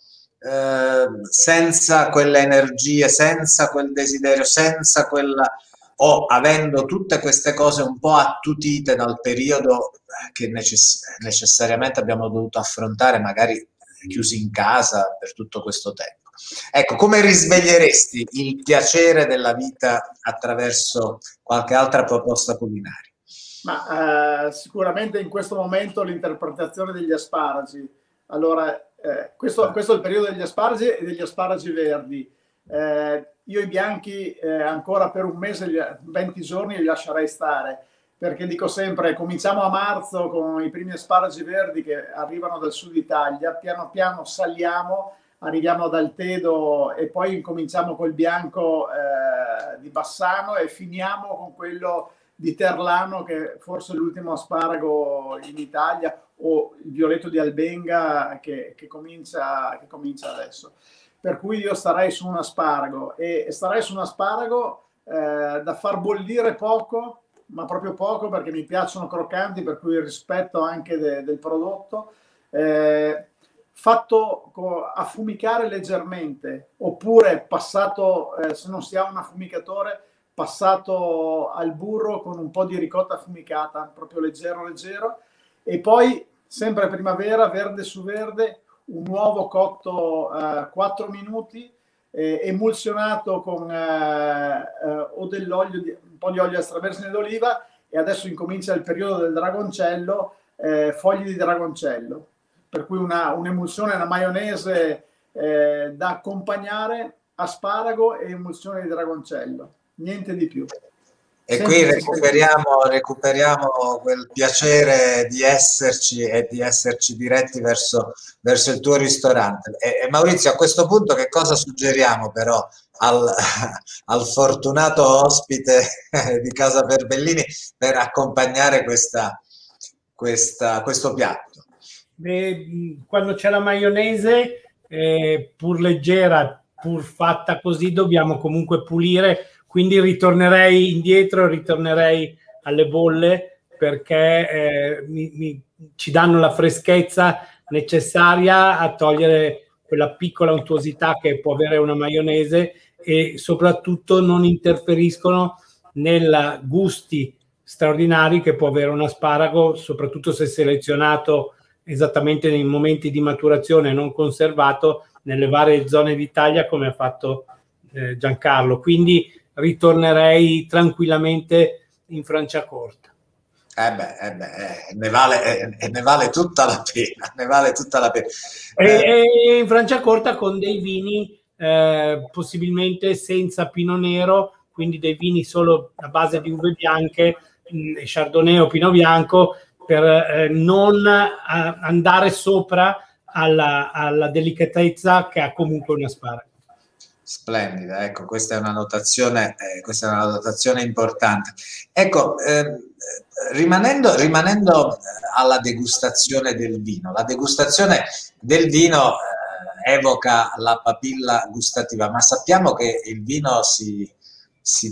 senza quelle energie, senza quel desiderio, senza quella, o avendo tutte queste cose un po' attutite dal periodo che necessariamente abbiamo dovuto affrontare, magari chiusi in casa per tutto questo tempo. Ecco, come risveglieresti il piacere della vita attraverso qualche altra proposta culinaria? Ma sicuramente in questo momento l'interpretazione degli asparagi. Allora, questo è il periodo degli asparagi e degli asparagi verdi. Io i bianchi ancora per un mese, 20 giorni li lascerei stare. perché dico sempre, cominciamo a marzo con i primi asparagi verdi che arrivano dal sud Italia, piano piano saliamo, arriviamo ad Altedo e poi cominciamo col bianco di Bassano e finiamo con quello di Terlano, che forse è l'ultimo asparago in Italia, o il violetto di Albenga che comincia adesso. Per cui io starei su un asparago da far bollire poco, ma proprio poco, perché mi piacciono croccanti, per cui il rispetto anche del prodotto, fatto affumicare leggermente, oppure passato, se non si ha un affumicatore, passato al burro con un po' di ricotta affumicata, proprio leggero leggero, e poi sempre primavera, verde su verde, un uovo cotto 4 minuti, emulsionato con o dell'olio, un po' di olio extravergine d'oliva, e adesso incomincia il periodo del dragoncello, foglie di dragoncello, per cui un'emulsione, una maionese da accompagnare asparago e emulsione di dragoncello. Niente di più. E qui recuperiamo quel piacere di esserci e di esserci diretti verso il tuo ristorante. E Maurizio, a questo punto che cosa suggeriamo però al fortunato ospite di Casa Perbellini per accompagnare questo piatto? Beh, quando c'è la maionese, pur leggera, pur fatta così, dobbiamo comunque pulire. Quindi ritornerei alle bolle, perché ci danno la freschezza necessaria a togliere quella piccola untuosità che può avere una maionese, e soprattutto non interferiscono nei gusti straordinari che può avere un asparago, soprattutto se selezionato esattamente nei momenti di maturazione e non conservato nelle varie zone d'Italia come ha fatto Giancarlo. Quindi ritornerei tranquillamente in Franciacorta. Ne vale tutta la pena, E in Franciacorta con dei vini possibilmente senza Pinot Nero, quindi dei vini solo a base di uve bianche, Chardonnay o Pinot Bianco, per non andare sopra alla delicatezza che ha comunque un asparago. Splendida, ecco, questa è una notazione importante. Ecco, rimanendo alla degustazione del vino, evoca la papilla gustativa, ma sappiamo che il vino si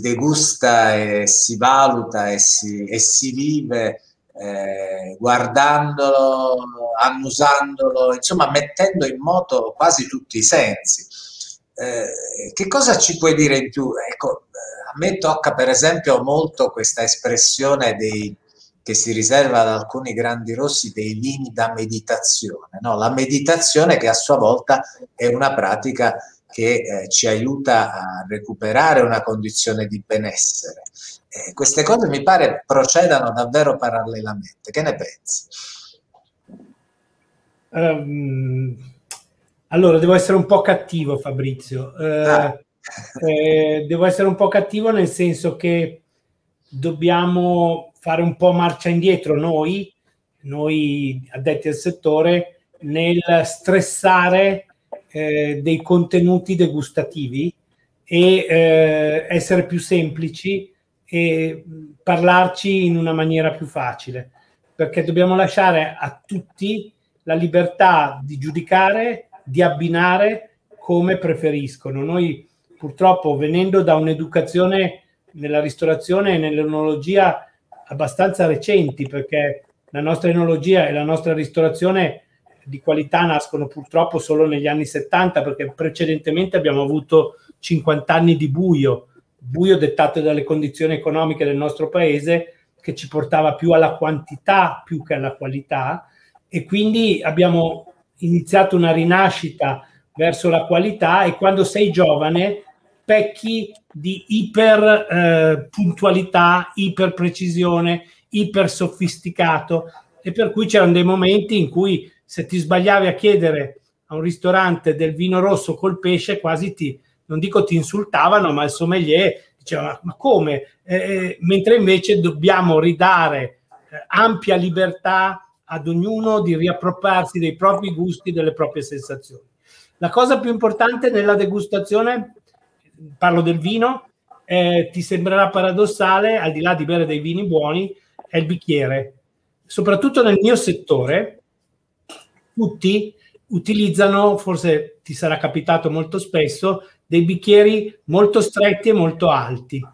degusta e si valuta e si vive guardandolo, annusandolo, insomma mettendo in moto quasi tutti i sensi. Che cosa ci puoi dire in più? Ecco, a me tocca per esempio molto questa espressione che si riserva ad alcuni grandi rossi, dei vini da meditazione, no? La meditazione, che a sua volta è una pratica che ci aiuta a recuperare una condizione di benessere. Queste cose mi pare procedano davvero parallelamente. Che ne pensi? Allora, devo essere un po' cattivo, Fabrizio. Devo essere un po' cattivo nel senso che dobbiamo fare un po' marcia indietro noi addetti al settore, nel stressare dei contenuti degustativi e essere più semplici e parlarci in una maniera più facile, perché dobbiamo lasciare a tutti la libertà di giudicare, di abbinare come preferiscono. Noi purtroppo, venendo da un'educazione nella ristorazione e nell'enologia abbastanza recenti, perché la nostra enologia e la nostra ristorazione di qualità nascono purtroppo solo negli anni 70, perché precedentemente abbiamo avuto 50 anni di buio dettato dalle condizioni economiche del nostro paese, che ci portava più alla quantità più che alla qualità, e quindi abbiamo iniziato una rinascita verso la qualità. E quando sei giovane pecchi di iperpuntualità, iperprecisione, ipersoffisticato, e per cui c'erano dei momenti in cui, se ti sbagliavi a chiedere a un ristorante del vino rosso col pesce, quasi non dico ti insultavano, ma il sommelier diceva, ma come? Mentre invece dobbiamo ridare ampia libertà ad ognuno di riappropriarsi dei propri gusti, delle proprie sensazioni. La cosa più importante nella degustazione, parlo del vino, ti sembrerà paradossale, al di là di bere dei vini buoni, è il bicchiere. Soprattutto nel mio settore, tutti utilizzano, forse ti sarà capitato molto spesso, dei bicchieri molto stretti e molto alti,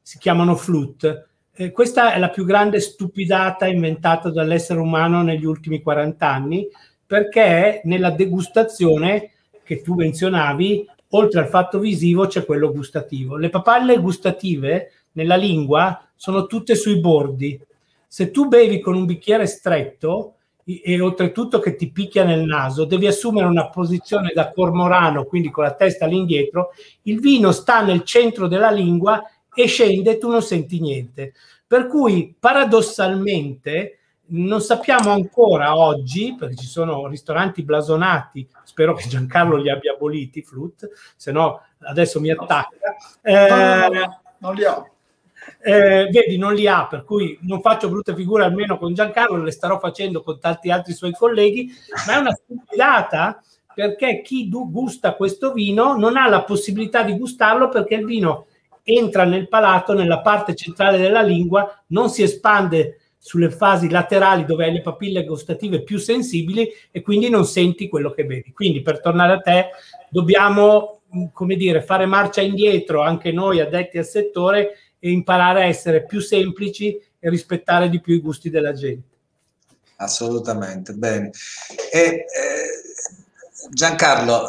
si chiamano flute. Questa è la più grande stupidata inventata dall'essere umano negli ultimi 40 anni, perché nella degustazione che tu menzionavi, oltre al fatto visivo c'è quello gustativo. Le papalle gustative nella lingua sono tutte sui bordi. Se tu bevi con un bicchiere stretto e oltretutto che ti picchia nel naso, devi assumere una posizione da cormorano, quindi con la testa all'indietro, il vino sta nel centro della lingua e scende e tu non senti niente. Per cui paradossalmente non sappiamo ancora oggi, perché ci sono ristoranti blasonati, spero che Giancarlo li abbia aboliti, flute, se no adesso mi attacca. Non li ho. Vedi, non li ha, per cui non faccio brutte figure almeno con Giancarlo, le starò facendo con tanti altri suoi colleghi, ma è una stupidata, perché chi gusta questo vino non ha la possibilità di gustarlo, perché il vino entra nel palato, nella parte centrale della lingua, non si espande sulle fasi laterali dove hai le papille gustative più sensibili e quindi non senti quello che bevi. Quindi, per tornare a te, dobbiamo, come dire, fare marcia indietro anche noi addetti al settore e imparare a essere più semplici e rispettare di più i gusti della gente. Assolutamente, bene. Giancarlo,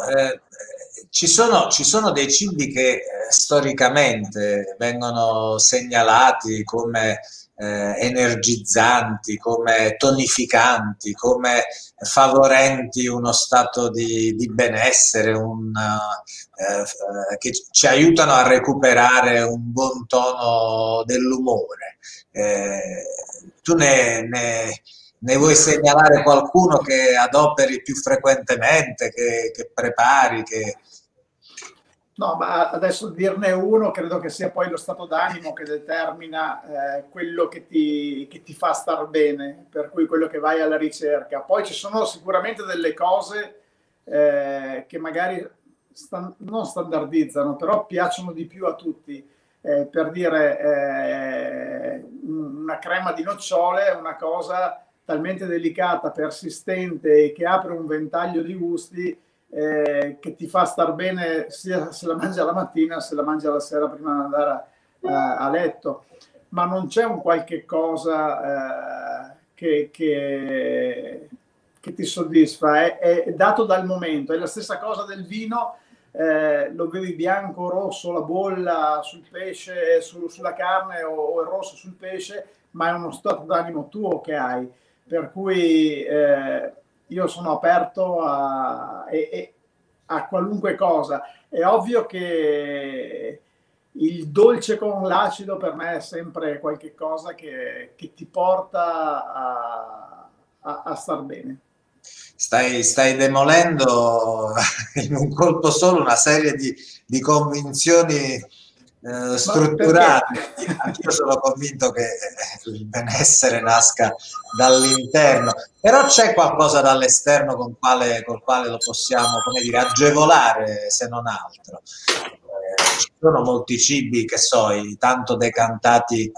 ci sono dei cibi che storicamente vengono segnalati come energizzanti, come tonificanti, come favorenti uno stato di benessere, che ci aiutano a recuperare un buon tono dell'umore. Tu ne vuoi segnalare qualcuno che adoperi più frequentemente, che prepari, che... No, ma adesso dirne uno credo che sia poi lo stato d'animo che determina quello che ti fa star bene, per cui quello che vai alla ricerca. Poi ci sono sicuramente delle cose che magari non standardizzano, però piacciono di più a tutti. Per dire, una crema di nocciole è una cosa talmente delicata, persistente e che apre un ventaglio di gusti che ti fa star bene sia se la mangi alla mattina, se la mangi alla sera prima di andare a letto. Ma non c'è un qualche cosa che ti soddisfa, è dato dal momento. È la stessa cosa del vino, lo bevi bianco, rosso, la bolla sul pesce, sulla carne, o il rosso sul pesce, ma è uno stato d'animo tuo che hai, per cui io sono aperto a qualunque cosa. È ovvio che il dolce con l'acido per me è sempre qualche cosa che ti porta a star bene. Stai demolendo in un colpo solo una serie di convinzioni strutturati. Io sono convinto che il benessere nasca dall'interno, però c'è qualcosa dall'esterno col quale lo possiamo, come dire, agevolare, se non altro. Ci sono molti cibi, che so, i tanto decantati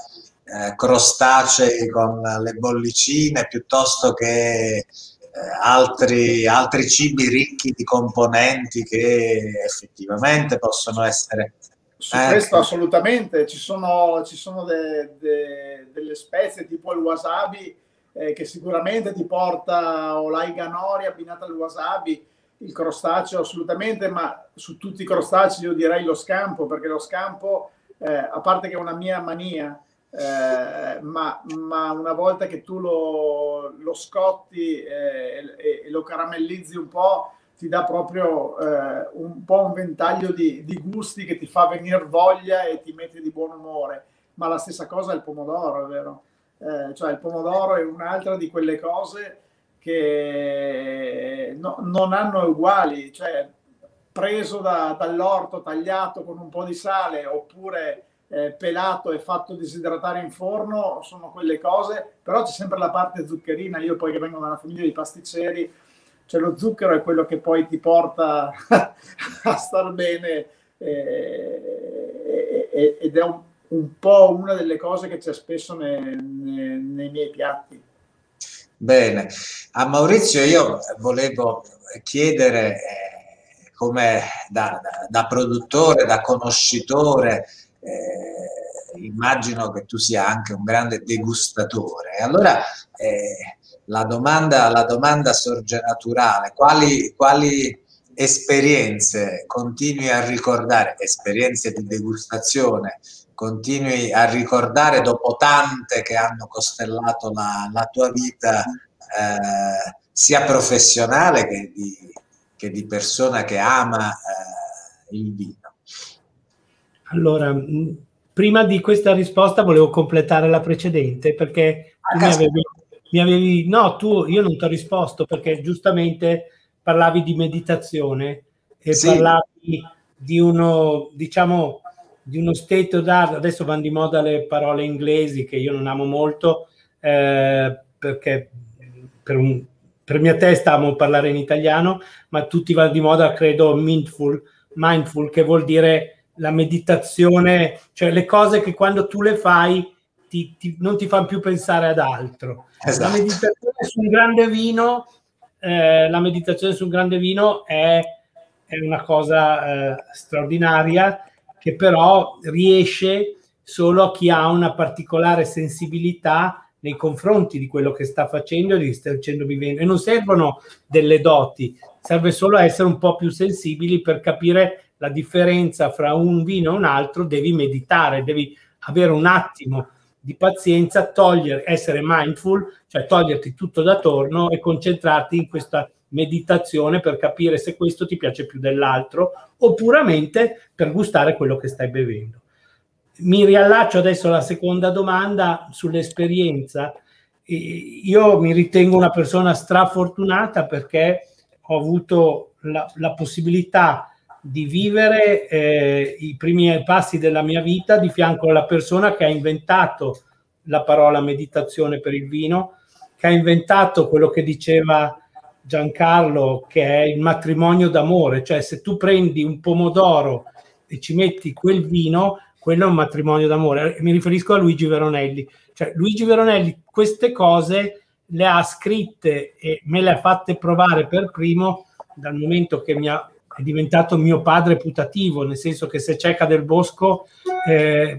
crostacei con le bollicine, piuttosto che altri cibi ricchi di componenti che effettivamente possono essere... Su questo assolutamente, ci sono delle spezie tipo il wasabi che sicuramente ti porta, o l'alga nori abbinata al wasabi, il crostaceo assolutamente, ma su tutti i crostacei io direi lo scampo, perché lo scampo, a parte che è una mia mania, ma una volta che tu lo scotti e lo caramellizzi un po', ti dà proprio un po' un ventaglio di gusti che ti fa venire voglia e ti mette di buon umore. Ma la stessa cosa è il pomodoro, è vero? Cioè il pomodoro è un'altra di quelle cose che non hanno uguali. Cioè, preso dall'orto, tagliato con un po' di sale, oppure pelato e fatto disidratare in forno, sono quelle cose, però c'è sempre la parte zuccherina. Io poi, che vengo da una famiglia di pasticceri, cioè lo zucchero è quello che poi ti porta a star bene, ed è un po' una delle cose che c'è spesso nei miei piatti. Bene, a Maurizio io volevo chiedere, come da produttore, da conoscitore, immagino che tu sia anche un grande degustatore. Allora la domanda sorge naturale: quali esperienze continui a ricordare, esperienze di degustazione continui a ricordare dopo tante che hanno costellato la tua vita, sia professionale che di persona che ama il vino? Allora, prima di questa risposta volevo completare la precedente, perché io non ti ho risposto, perché giustamente parlavi di meditazione e sì, parlavi di uno, diciamo, di uno state of art. Adesso vanno di moda le parole inglesi che io non amo molto, perché per mia testa amo parlare in italiano, ma tutti vanno di moda, credo, mindful, che vuol dire la meditazione, cioè le cose che quando tu le fai non ti fanno più pensare ad altro. Esatto. La meditazione su un grande vino, è una cosa straordinaria, che però riesce solo a chi ha una particolare sensibilità nei confronti di quello che sta facendo e di sta facendo vivendo. E non servono delle doti, serve solo essere un po' più sensibili per capire la differenza fra un vino e un altro. Devi meditare, devi avere un attimo di pazienza, essere mindful, cioè toglierti tutto da torno e concentrarti in questa meditazione per capire se questo ti piace più dell'altro, o puramente per gustare quello che stai bevendo. Mi riallaccio adesso alla seconda domanda sull'esperienza. Io mi ritengo una persona strafortunata, perché ho avuto la possibilità di vivere i primi passi della mia vita di fianco alla persona che ha inventato la parola meditazione per il vino, che ha inventato quello che diceva Giancarlo, che è il matrimonio d'amore. Cioè, se tu prendi un pomodoro e ci metti quel vino, quello è un matrimonio d'amore. Mi riferisco a Luigi Veronelli. Cioè, Luigi Veronelli queste cose le ha scritte e me le ha fatte provare per primo dal momento che è diventato mio padre putativo, nel senso che se c'è Ca' del Bosco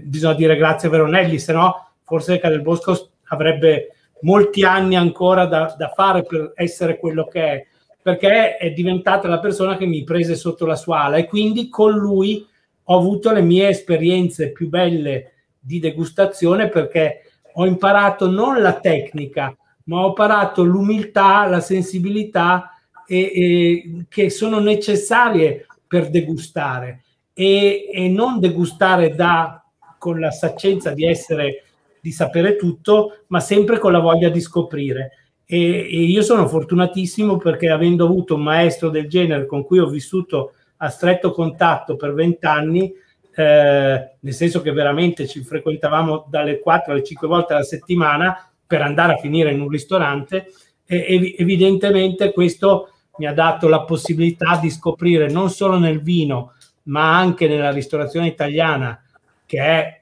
bisogna dire grazie a Veronelli, se no forse Ca' del Bosco avrebbe molti anni ancora da fare per essere quello che è, perché è diventata la persona che mi prese sotto la sua ala, e quindi con lui ho avuto le mie esperienze più belle di degustazione, perché ho imparato non la tecnica, ma ho imparato l'umiltà, la sensibilità, che sono necessarie per degustare, e non degustare con la saccenza di sapere tutto, ma sempre con la voglia di scoprire. E io sono fortunatissimo, perché avendo avuto un maestro del genere con cui ho vissuto a stretto contatto per 20 anni, nel senso che veramente ci frequentavamo dalle 4 alle 5 volte alla settimana per andare a finire in un ristorante, e evidentemente questo mi ha dato la possibilità di scoprire non solo nel vino, ma anche nella ristorazione italiana, che è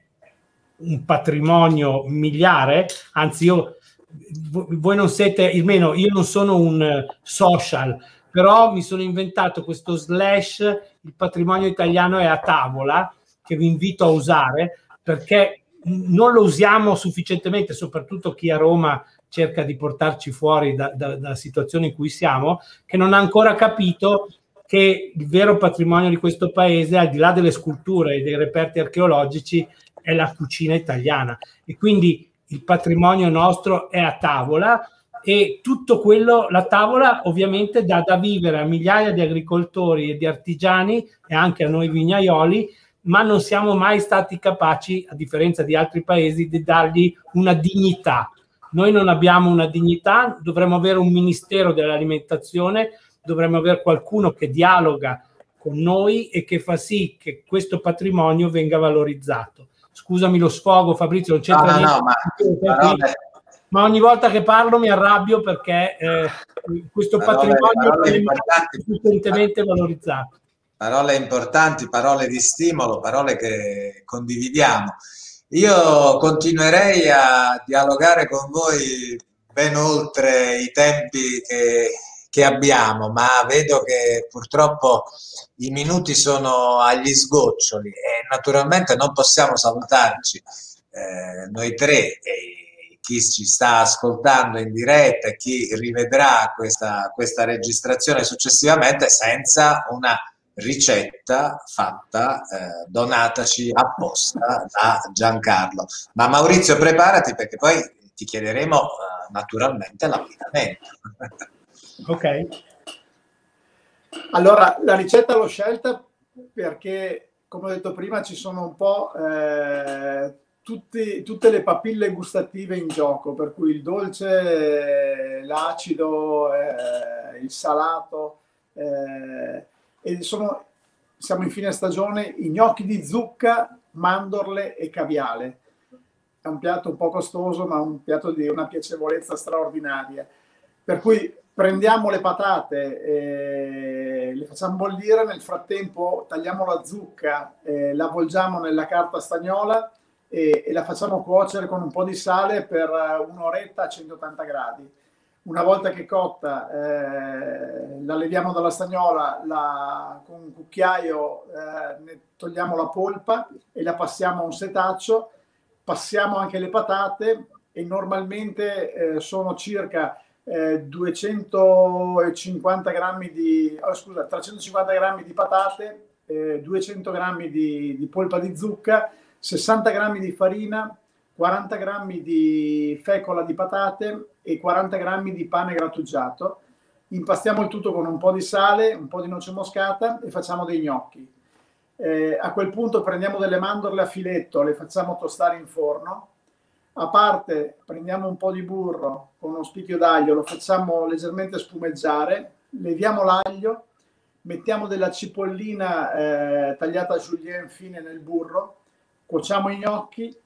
un patrimonio miliare. Anzi, voi non siete, almeno io non sono un social, però mi sono inventato questo / il patrimonio italiano è a tavola, che vi invito a usare, perché non lo usiamo sufficientemente, soprattutto chi a Roma cerca di portarci fuori dalla situazione in cui siamo, che non ha ancora capito che il vero patrimonio di questo paese, al di là delle sculture e dei reperti archeologici, è la cucina italiana. E quindi il patrimonio nostro è a tavola, e tutto quello, la tavola ovviamente dà da vivere a migliaia di agricoltori e di artigiani, e anche a noi vignaioli, ma non siamo mai stati capaci, a differenza di altri paesi, di dargli una dignità. Noi non abbiamo una dignità, dovremmo avere un ministero dell'alimentazione, dovremmo avere qualcuno che dialoga con noi e che fa sì che questo patrimonio venga valorizzato. Scusami lo sfogo, Fabrizio, non c'entra niente. Ma ogni volta che parlo mi arrabbio perché questo patrimonio è sufficientemente valorizzato. Parole importanti, parole di stimolo, parole che condividiamo. Io continuerei a dialogare con voi ben oltre i tempi che abbiamo, ma vedo che purtroppo i minuti sono agli sgoccioli e naturalmente non possiamo salutarci noi tre, e chi ci sta ascoltando in diretta e chi rivedrà questa registrazione successivamente, senza una ricetta fatta, donataci apposta da Giancarlo. Ma Maurizio, preparati, perché poi ti chiederemo naturalmente l'abbinamento. Ok, allora la ricetta l'ho scelta perché, come ho detto prima, ci sono un po' tutte le papille gustative in gioco, per cui il dolce, l'acido, il salato, e siamo in fine stagione, i gnocchi di zucca, mandorle e caviale. È un piatto un po' costoso, ma un piatto di una piacevolezza straordinaria. Per cui prendiamo le patate, le facciamo bollire, nel frattempo tagliamo la zucca, la avvolgiamo nella carta stagnola e la facciamo cuocere con un po' di sale per un'oretta a 180 gradi. Una volta che è cotta, la leviamo dalla stagnola, con un cucchiaio ne togliamo la polpa e la passiamo a un setaccio, passiamo anche le patate, e normalmente sono circa 350 grammi di patate, 200 grammi di polpa di zucca, 60 grammi di farina, 40 grammi di fecola di patate e 40 grammi di pane grattugiato. Impastiamo il tutto con un po' di sale, un po' di noce moscata e facciamo dei gnocchi. A quel punto prendiamo delle mandorle a filetto, le facciamo tostare in forno. A parte prendiamo un po' di burro con uno spicchio d'aglio, lo facciamo leggermente spumeggiare, leviamo l'aglio, mettiamo della cipollina tagliata a julienne fine nel burro, cuociamo i gnocchi,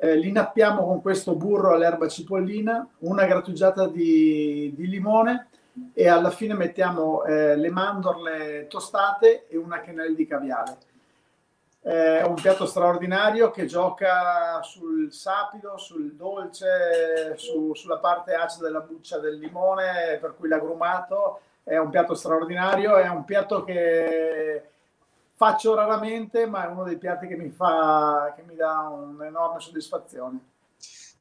li nappiamo con questo burro all'erba cipollina, una grattugiata di limone, e alla fine mettiamo le mandorle tostate e una quenelle di caviale. È un piatto straordinario che gioca sul sapido, sul dolce, sulla parte acida della buccia del limone, per cui l'agrumato. È un piatto straordinario, è un piatto che faccio raramente, ma è uno dei piatti che mi dà un'enorme soddisfazione.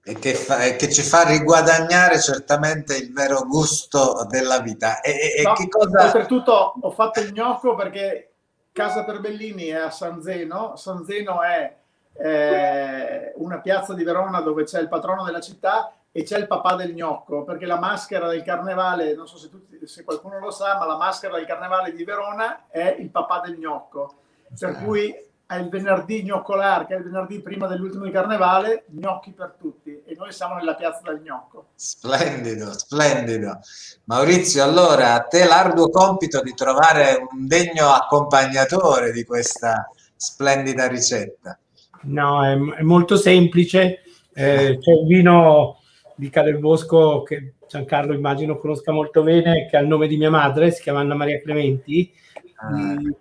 E che ci fa riguadagnare certamente il vero gusto della vita. Oltretutto ho fatto il gnocco perché Casa Perbellini è a San Zeno. San Zeno è una piazza di Verona dove c'è il patrono della città e c'è il papà del gnocco, perché la maschera del carnevale, non so se qualcuno lo sa, ma la maschera del carnevale di Verona è il papà del gnocco, per cui è il venerdì gnoccolar, che è il venerdì prima dell'ultimo di carnevale, gnocchi per tutti, e noi siamo nella piazza del gnocco. Splendido, splendido. Maurizio, allora a te l'arduo compito di trovare un degno accompagnatore di questa splendida ricetta. No, è molto semplice, c'è un vino di Ca' del Bosco che Giancarlo immagino conosca molto bene, che ha il nome di mia madre, si chiama Anna Maria Clementi,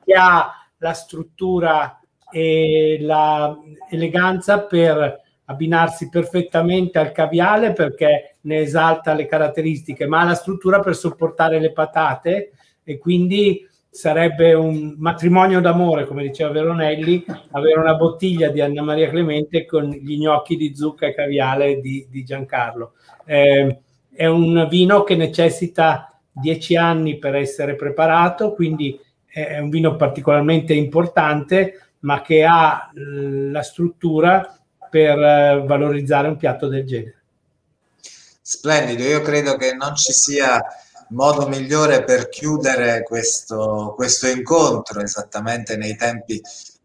che ha la struttura e l'eleganza per abbinarsi perfettamente al caviale, perché ne esalta le caratteristiche, ma ha la struttura per sopportare le patate, e quindi sarebbe un matrimonio d'amore, come diceva Veronelli, avere una bottiglia di Anna Maria Clemente con gli gnocchi di zucca e caviale di Giancarlo. È un vino che necessita 10 anni per essere preparato, quindi è un vino particolarmente importante, ma che ha la struttura per valorizzare un piatto del genere. Splendido, io credo che non ci sia modo migliore per chiudere questo incontro esattamente nei tempi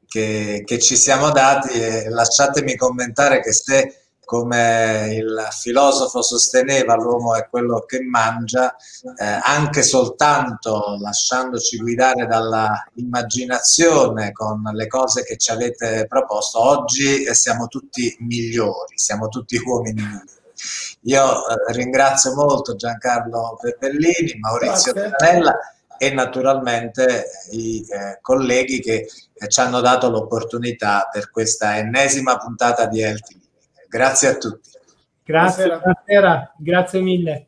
che ci siamo dati, e lasciatemi commentare che se come il filosofo sosteneva, l'uomo è quello che mangia, anche soltanto lasciandoci guidare dalla immaginazione con le cose che ci avete proposto, oggi siamo tutti migliori, siamo tutti uomini migliori. Io ringrazio molto Giancarlo Perbellini, Maurizio Zanella e naturalmente i colleghi che ci hanno dato l'opportunità per questa ennesima puntata di Healthy Living. Grazie a tutti. Grazie, buonasera. Grazie mille.